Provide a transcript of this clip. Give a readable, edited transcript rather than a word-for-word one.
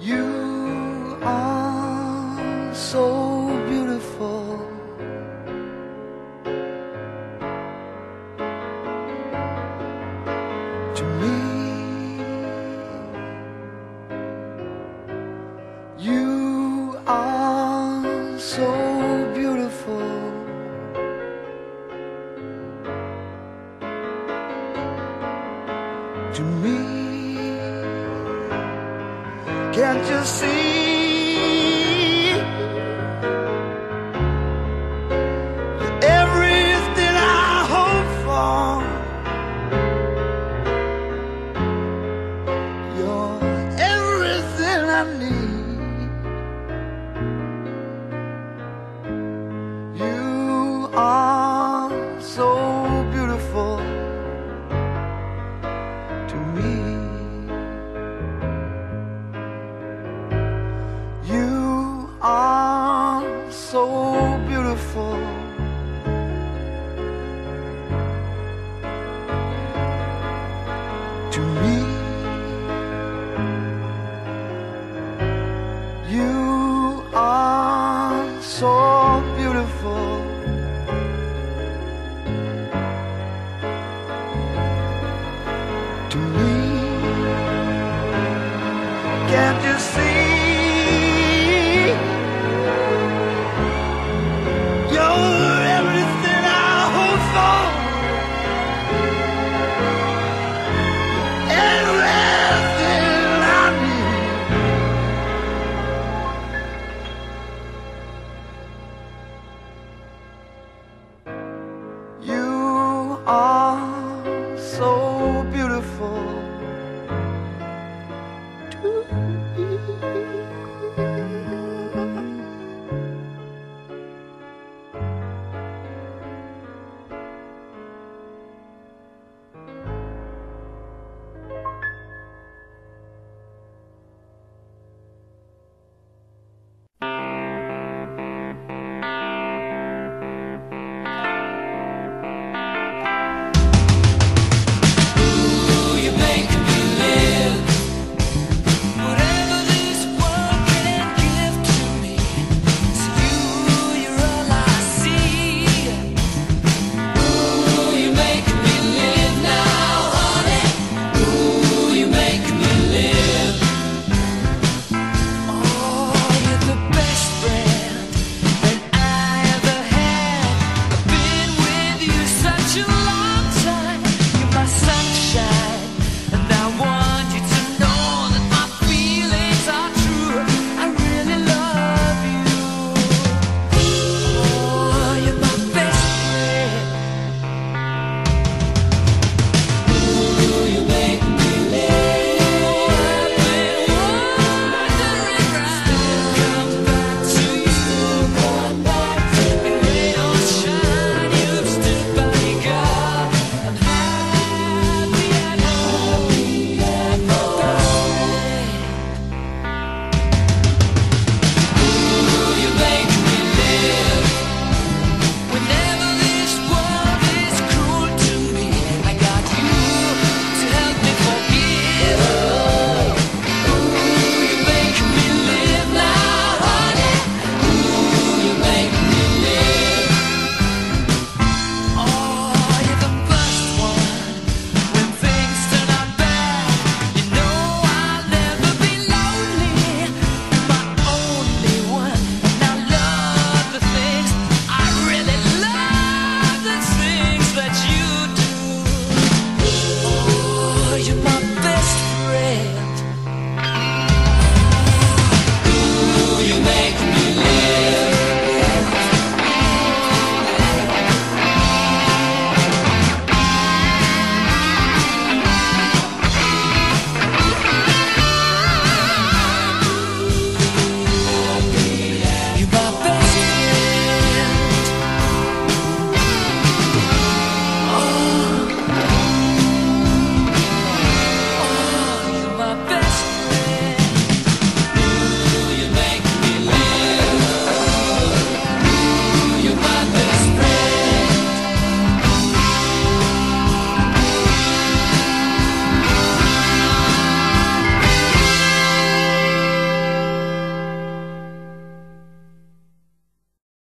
You are so beautiful. To me, can't you see that everything I hope for, you're everything I need. You are so beautiful. You are so beautiful. To me, you are so beautiful. To me, can't you